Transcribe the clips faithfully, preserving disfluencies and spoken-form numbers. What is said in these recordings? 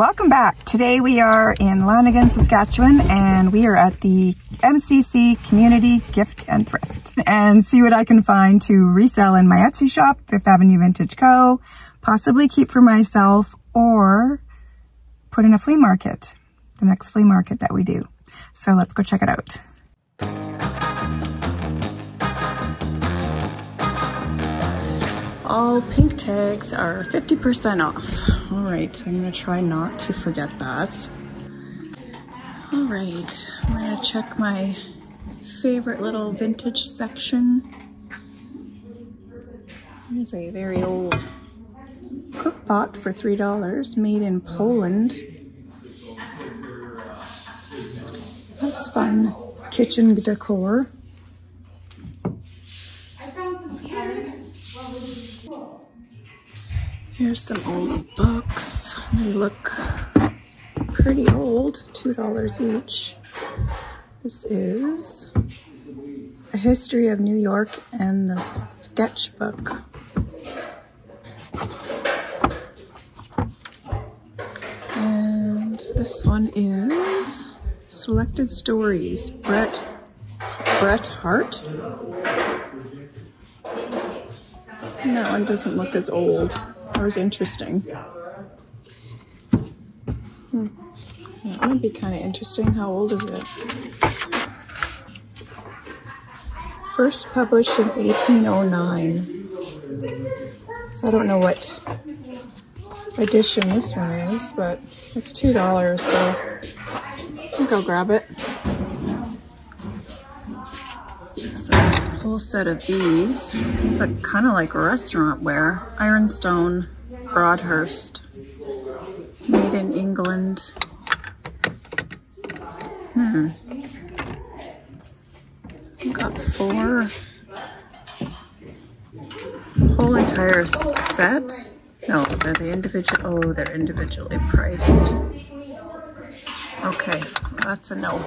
Welcome back. Today we are in Lanigan, Saskatchewan, and we are at the M C C Community Gift And Thrift, and see what I can find to resell in my Etsy shop, Fifth Avenue Vintage Co., possibly keep for myself, or put in a flea market, the next flea market that we do. So let's go check it out. All pink tags are fifty percent off. All right, I'm gonna try not to forget that. All right, I'm gonna check my favorite little vintage section. There's a very old cook pot for three dollars, made in Poland. That's fun, kitchen decor. Here's some old books. They look pretty old, two dollars each. This is A History of New York and the Sketchbook. And this one is Selected Stories, Brett, Brett Hart. And that one doesn't look as old. That was interesting. Hmm. Yeah, that would be kind of interesting. How old is it? First published in eighteen oh nine. So I don't know what edition this one is, but it's two dollars, so I think I'll grab it. So a whole set of these. It's like kind of like restaurant wear. Ironstone, Broadhurst, made in England. Hmm. I've got four. Whole entire set. No, they're the individual. Oh, they're individually priced. Okay, that's a no.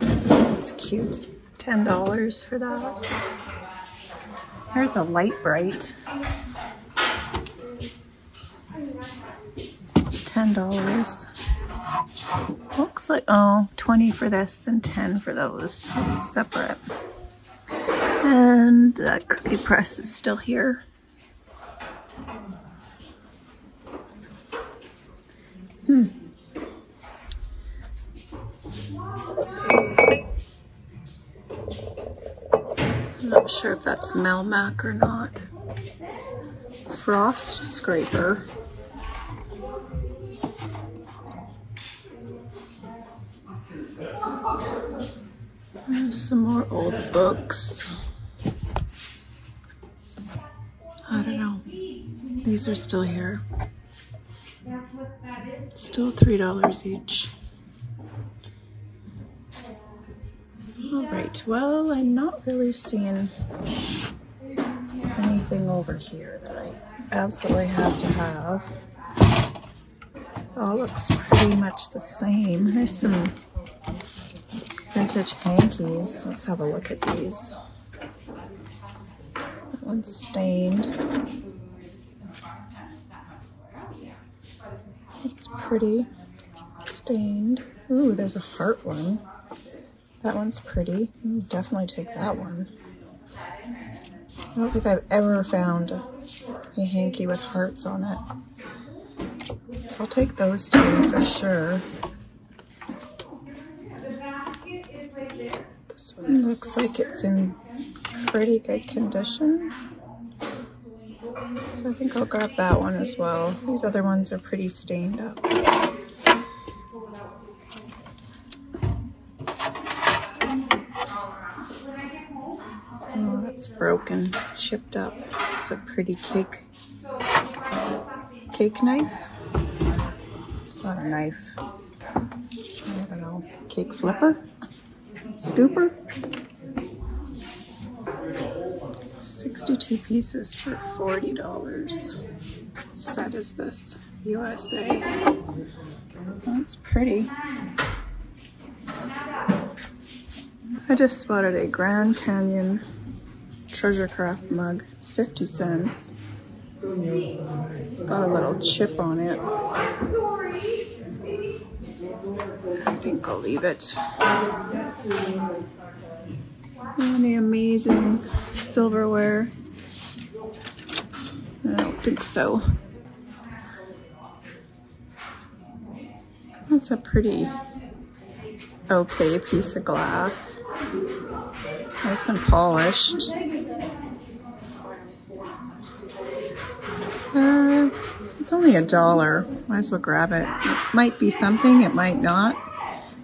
It's cute. ten dollars for that. There's a light bright. ten dollars. Looks like, oh, twenty for this and ten for those. It's separate. And that cookie press is still here. Hmm. So, I'm not sure if that's Melmac or not. Frost scraper. There's some more old books. I don't know. These are still here. Still three dollars each. Alright, well, I'm not really seeing anything over here that I absolutely have to have. All looks pretty much the same. There's some vintage hankies. Let's have a look at these. That one's stained. It's pretty. Stained. Ooh, there's a heart one. That one's pretty. I'll definitely take that one. I don't think I've ever found a, a hanky with hearts on it. So I'll take those two for sure. This one looks like it's in pretty good condition. So I think I'll grab that one as well. These other ones are pretty stained up. Broken, chipped up. It's a pretty cake cake knife. It's not a knife. I don't know. Cake flipper? Scooper? sixty-two pieces for forty dollars. What set is this? U S A. That's pretty. I just spotted a Grand Canyon Treasurecraft mug. It's fifty cents. It's got a little chip on it. I think I'll leave it. And the amazing silverware. I don't think so. That's a pretty okay piece of glass. Nice and polished. Uh, it's only a dollar. Might as well grab it. It might be something, it might not.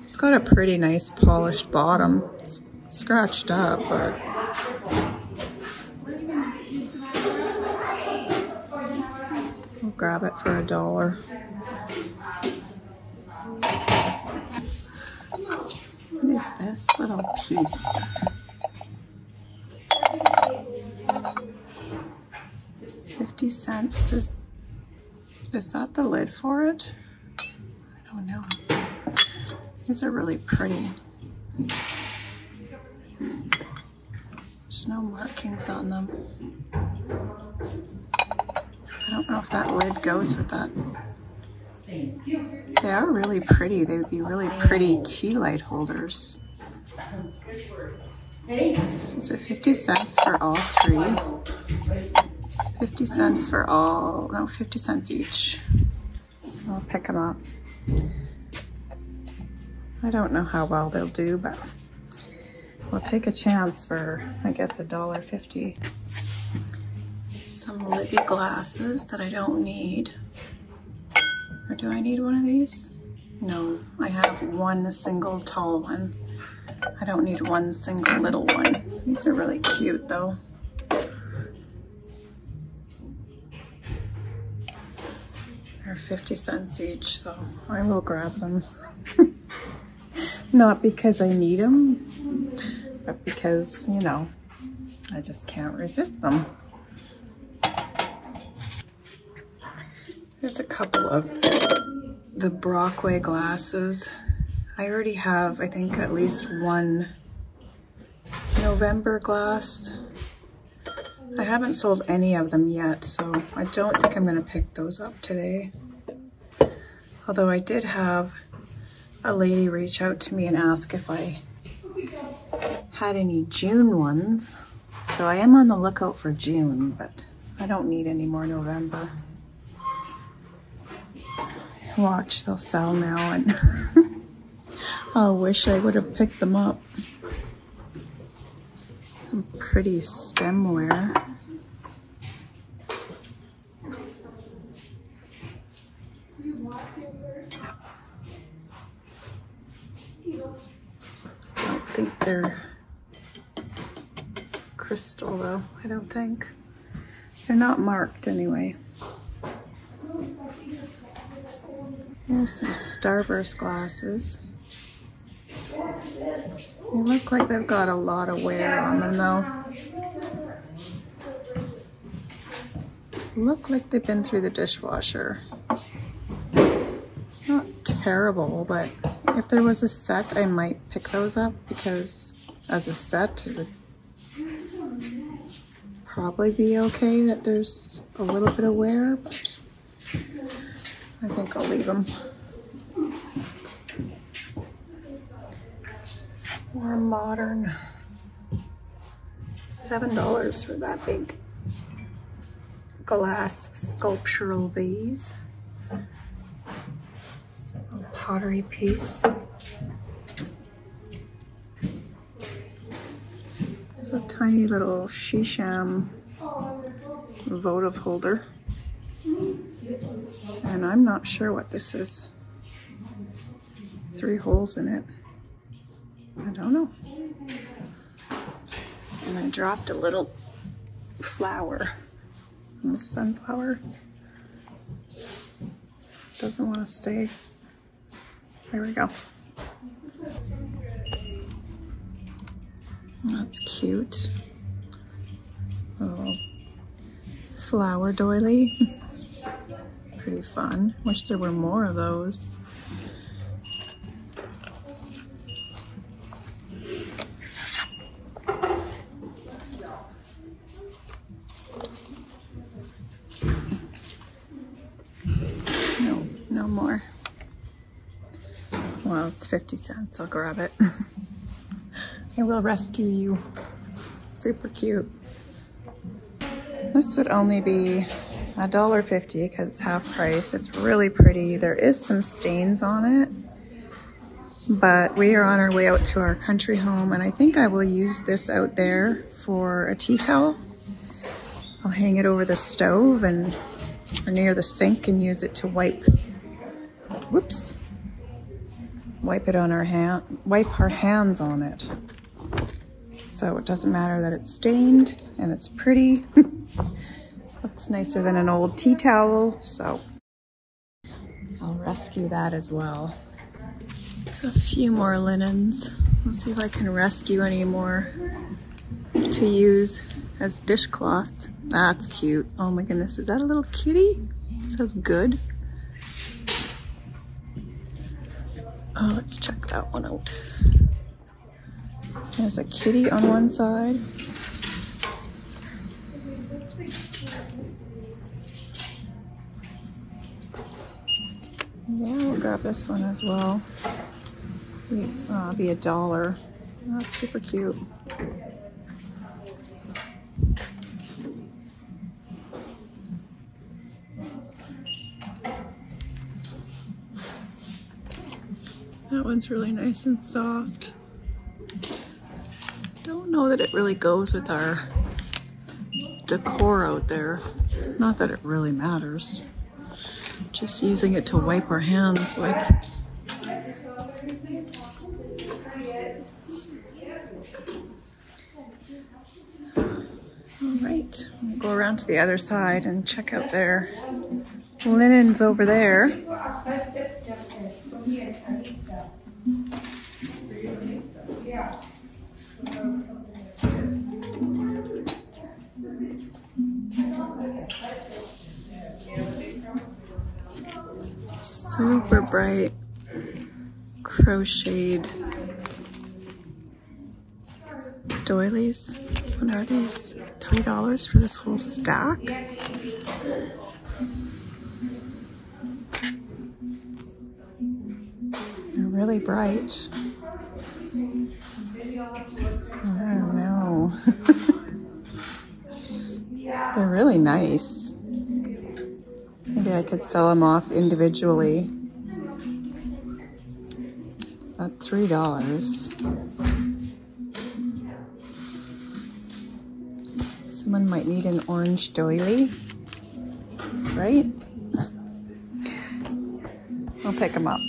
It's got a pretty nice polished bottom. It's scratched up, but... we'll grab it for a dollar. What is this little piece? fifty cents, is, is that the lid for it? I don't know. These are really pretty. There's no markings on them. I don't know if that lid goes with that. They are really pretty. They would be really pretty tea light holders. These are fifty cents for all three. fifty cents for all, no, fifty cents each. I'll pick them up. I don't know how well they'll do, but we'll take a chance for, I guess, a dollar fifty. Some Libby glasses that I don't need. Or do I need one of these? No, I have one single tall one. I don't need one single little one. These are really cute though. fifty cents each, so I will grab them. Not because I need them, but because, you know, I just can't resist them. There's a couple of the Brockway glasses. I already have, I think, at least one November glass. I haven't sold any of them yet, so I don't think I'm going to pick those up today. Although I did have a lady reach out to me and ask if I had any June ones. So I am on the lookout for June, but I don't need any more November. Watch, they'll sell now and I wish I would have picked them up. Some pretty stemware. I think they're crystal though, I don't think. They're not marked anyway. Here's some Starburst glasses. They look like they've got a lot of wear on them though. Look like they've been through the dishwasher. Not terrible, but if there was a set, I might pick those up because as a set, it would probably be okay that there's a little bit of wear, but I think I'll leave them. More modern. seven dollars for that big glass sculptural vase. Pottery piece. There's a tiny little shisham votive holder. And I'm not sure what this is. Three holes in it. I don't know. And I dropped a little flower. A little sunflower. Doesn't want to stay. There we go. That's cute. Little flower doily. It's pretty fun. Wish there were more of those. no more. Well, it's fifty cents, I'll grab it. I will rescue you. Super cute. This would only be a dollar fifty because it's half price. It's really pretty. There is some stains on it, but we are on our way out to our country home, and I think I will use this out there for a tea towel. I'll hang it over the stove and or near the sink and use it to wipe, whoops, wipe it on our hand, wipe our hands on it. So it doesn't matter that it's stained, and it's pretty. Looks nicer than an old tea towel, so I'll rescue that as well. So a few more linens. We'll see if I can rescue any more to use as dishcloths. That's cute. Oh my goodness, is that a little kitty? It says good. Oh, let's check that one out. There's a kitty on one side. Yeah, we'll grab this one as well. It'll be a dollar. That's super cute. That one's really nice and soft. Don't know that it really goes with our decor out there. Not that it really matters. Just using it to wipe our hands with. All right, we'll go around to the other side and check out their linens over there. Super bright crocheted doilies. What are these? Three dollars for this whole stack? They're really bright. I don't know. They're really nice. Maybe I could sell them off individually. About three dollars. Someone might need an orange doily, right? I'll pick them up.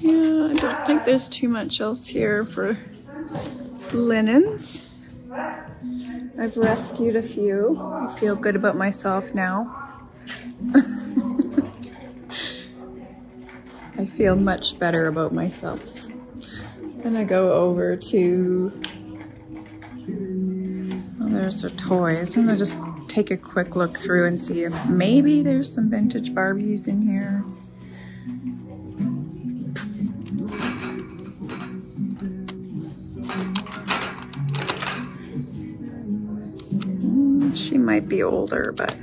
Yeah, I don't think there's too much else here for linens. I've rescued a few. I feel good about myself now. I feel much better about myself. Then I go over to, well, there's the toys, and I just take a quick look through and see if maybe there's some vintage Barbies in here. Mm, she might be older, but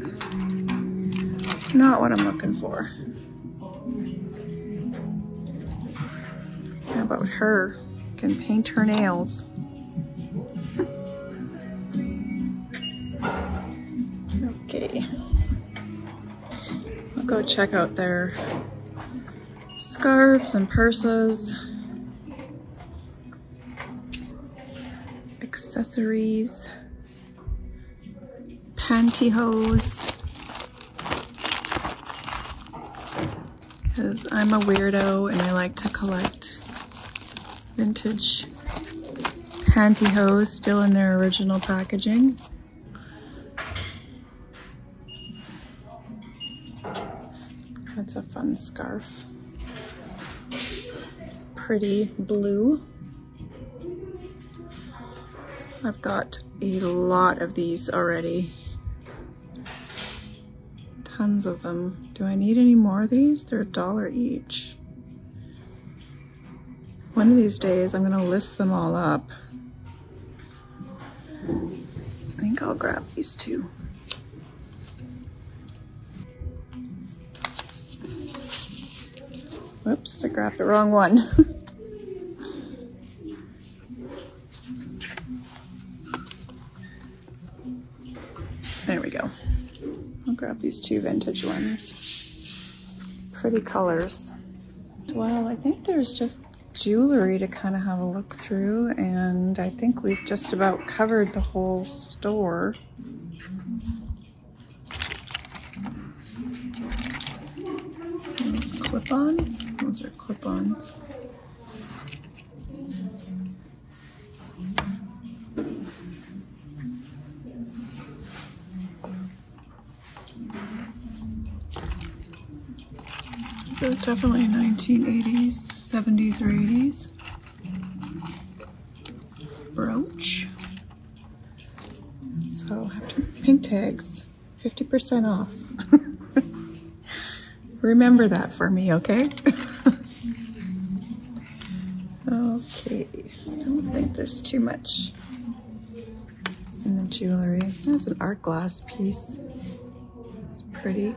not what I'm looking for. How about her? Can paint her nails. Okay, I'll go check out their scarves and purses, accessories, pantyhose, because I'm a weirdo and I like to collect vintage pantyhose still in their original packaging. That's a fun scarf. Pretty blue. I've got a lot of these already. tons of them. Do I need any more of these? They're a dollar each. One of these days I'm gonna list them all up. I think I'll grab these two. Whoops, I grabbed the wrong one. There we go. I'll grab these two vintage ones. Pretty colors. Well, I think there's just jewelry to kind of have a look through, and I think we've just about covered the whole store. Those clip-ons, those are clip-ons. So definitely nineteen eighties. seventies or eighties. Brooch. So have to pink tags. fifty percent off. Remember that for me, okay? Okay. Don't think there's too much in the jewelry. That's an art glass piece. It's pretty.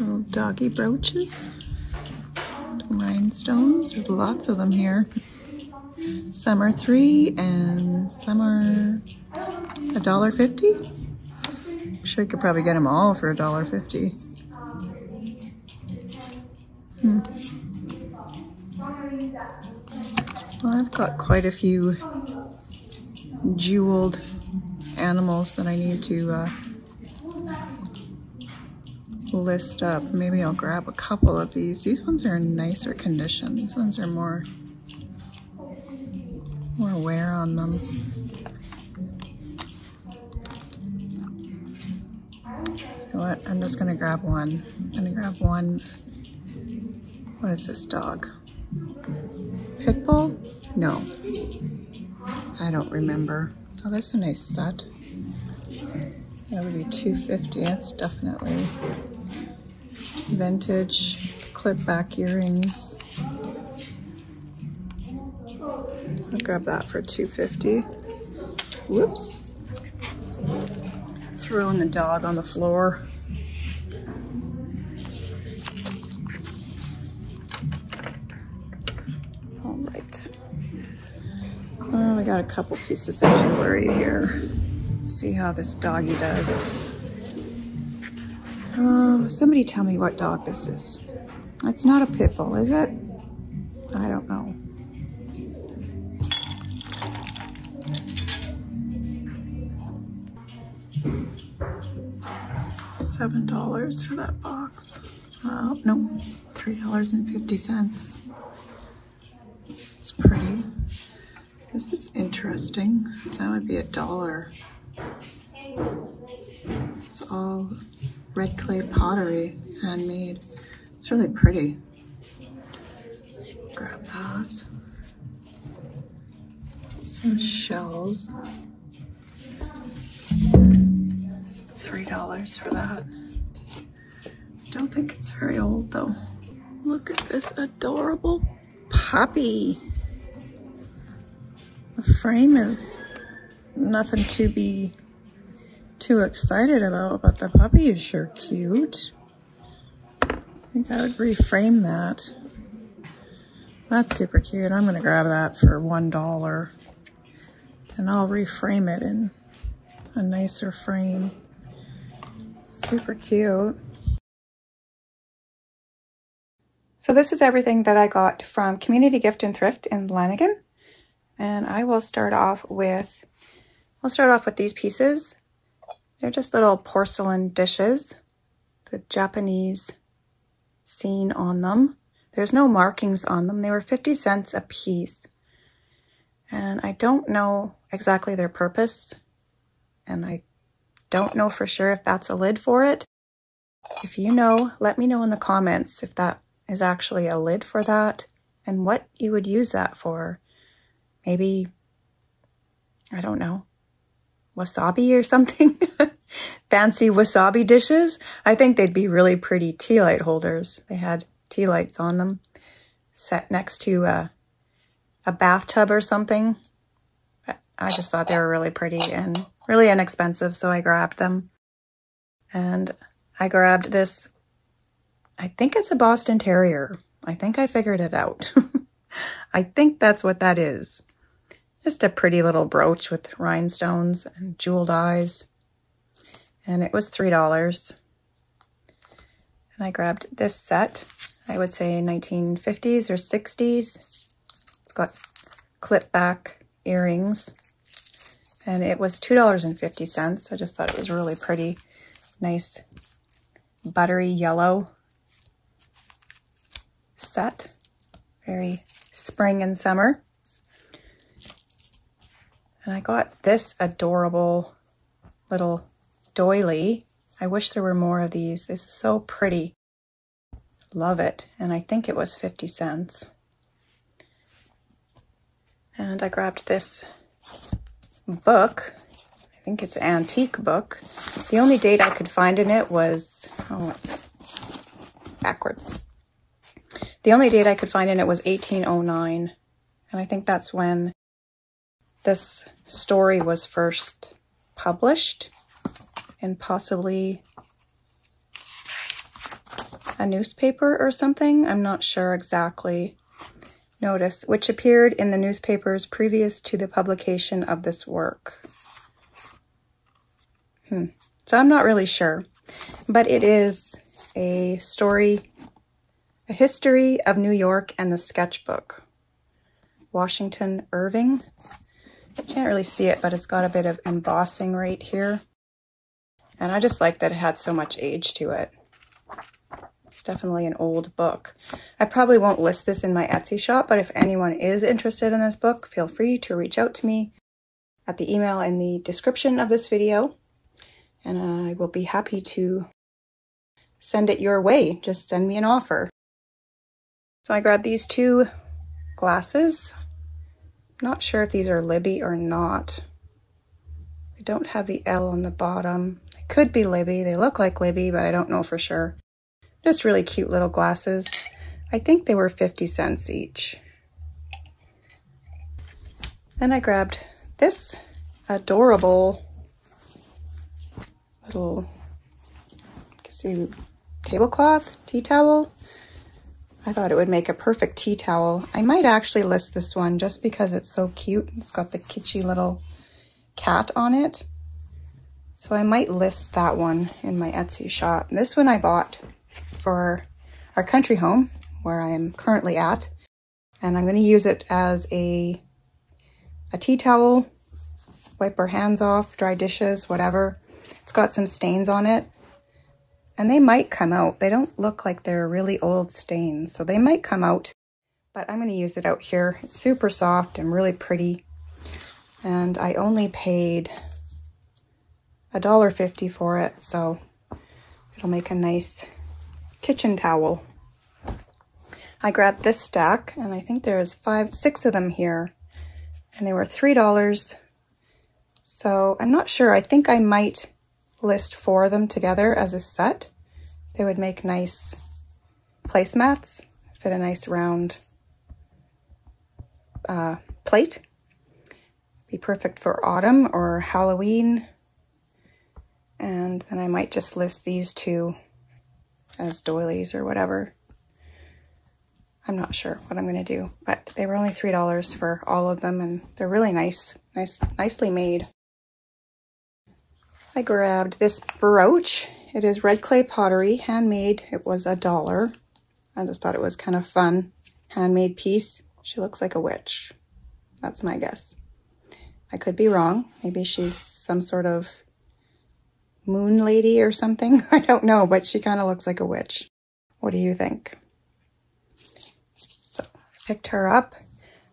Little doggy brooches, rhinestones, there's lots of them here. Some are three and some are a dollar fifty. I'm sure you could probably get them all for a dollar fifty. Hmm. Well, I've got quite a few jeweled animals that I need to uh, list up. Maybe I'll grab a couple of these. These ones are in nicer condition. These ones are more, more wear on them. You know what? I'm just gonna grab one. I'm gonna grab one. What is this dog? Pitbull? No. I don't remember. Oh, that's a nice set. That would be two fifty. That's definitely vintage clip back earrings. I'll grab that for two fifty. Whoops. Throwing the dog on the floor. All right. Well, I got a couple pieces of jewelry here. See how this doggy does. Oh, somebody tell me what dog this is. It's not a pit bull, is it? I don't know. Seven dollars for that box. Oh, no, three dollars and fifty cents. It's pretty. This is interesting. That would be a dollar. It's all red clay pottery, handmade. It's really pretty. Grab that. Some shells. three dollars for that. Don't think it's very old though. Look at this adorable puppy. The frame is nothing to be too excited about, but the puppy is sure cute. I think I would reframe that. That's super cute. I'm gonna grab that for one dollar and I'll reframe it in a nicer frame. Super cute. So this is everything that I got from Community Gift and Thrift in Lanigan. And I will start off with I'll start off with these pieces. They're just little porcelain dishes, the Japanese scene on them. There's no markings on them. They were fifty cents a piece. And I don't know exactly their purpose. And I don't know for sure if that's a lid for it. If you know, let me know in the comments if that is actually a lid for that and what you would use that for. Maybe I don't know, wasabi or something. Fancy wasabi dishes. I think they'd be really pretty tea light holders. They had tea lights on them, set next to a, a bathtub or something. I just thought they were really pretty and really inexpensive, so I grabbed them. And I grabbed this, I think it's a Boston Terrier. I think I figured it out. I think that's what that is. Just a pretty little brooch with rhinestones and jeweled eyes. And it was three dollars. And I grabbed this set. I would say nineteen fifties or sixties. It's got clip back earrings. And it was two dollars and fifty cents. I just thought it was really pretty. Nice buttery yellow set. Very spring and summer. And I got this adorable little doily. I wish there were more of these. This is so pretty. Love it. And I think it was fifty cents. And I grabbed this book. I think it's an antique book. The only date I could find in it was, oh, it's backwards. The only date I could find in it was eighteen oh nine. And I think that's when this story was first published in possibly a newspaper or something. I'm not sure exactly. Notice, which appeared in the newspapers previous to the publication of this work. Hmm. So I'm not really sure, but it is a story, a history of New York and the sketchbook. Washington Irving. You can't really see it, but it's got a bit of embossing right here. And I just like that it had so much age to it. It's definitely an old book. I probably won't list this in my Etsy shop, but if anyone is interested in this book, feel free to reach out to me at the email in the description of this video. And I will be happy to send it your way. Just send me an offer. So I grabbed these two glasses. Not sure if these are Libby or not. They don't have the L on the bottom. They could be Libby. They look like Libby, but I don't know for sure. Just really cute little glasses. I think they were fifty cents each. Then I grabbed this adorable little tablecloth, tea towel. I thought it would make a perfect tea towel. I might actually list this one just because it's so cute. It's got the kitschy little cat on it. So I might list that one in my Etsy shop. This one I bought for our country home where I am currently at. And I'm going to use it as a, a tea towel, wipe our hands off, dry dishes, whatever. It's got some stains on it. And they might come out. They don't look like they're really old stains, so they might come out, but I'm going to use it out here. It's super soft and really pretty. And I only paid a dollar fifty for it, so it'll make a nice kitchen towel. I grabbed this stack, and I think there's five, six of them here, and they were three dollars. So I'm not sure. I think I might list four of them together as a set. They would make nice placemats, fit a nice round uh, plate. Be perfect for autumn or Halloween. And then I might just list these two as doilies or whatever. I'm not sure what I'm gonna do, but they were only three dollars for all of them, and they're really nice, nice, nicely made. I grabbed this brooch. It is red clay pottery, handmade. It was a dollar. I just thought it was kind of fun. Handmade piece. She looks like a witch. That's my guess. I could be wrong. Maybe she's some sort of moon lady or something. I don't know, but she kind of looks like a witch. What do you think? So I picked her up.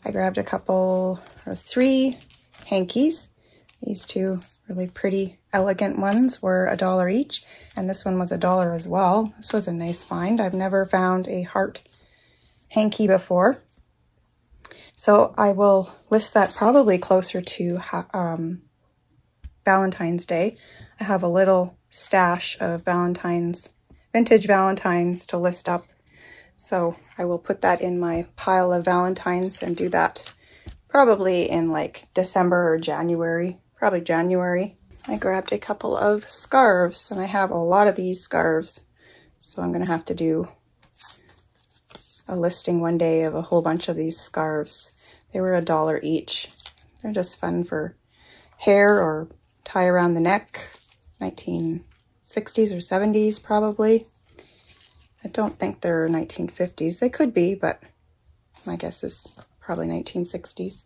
I grabbed a couple or three hankies. These two really pretty elegant ones were a dollar each, and this one was a dollar as well. This was a nice find. I've never found a heart hanky before. So I will list that probably closer to um, Valentine's Day. I have a little stash of Valentine's, vintage Valentines to list up. So I will put that in my pile of Valentines and do that probably in like December or January, probably January. I grabbed a couple of scarves, and I have a lot of these scarves. So I'm gonna have to do a listing one day of a whole bunch of these scarves. They were a dollar each. They're just fun for hair or tie around the neck, nineteen sixties or seventies probably. I don't think they're nineteen fifties. They could be, but my guess is probably nineteen sixties.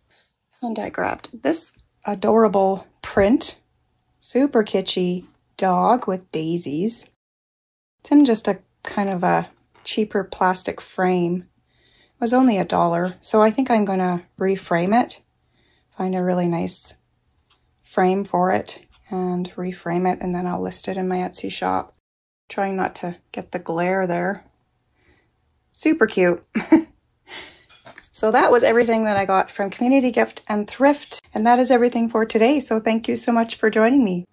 And I grabbed this adorable print, super kitschy dog with daisies. It's in just a kind of a cheaper plastic frame. It was only a dollar, so I think I'm gonna reframe it, find a really nice frame for it and reframe it, and then I'll list it in my Etsy shop. Trying not to get the glare there. Super cute. So that was everything that I got from Community Gift and Thrift, and that is everything for today. So thank you so much for joining me.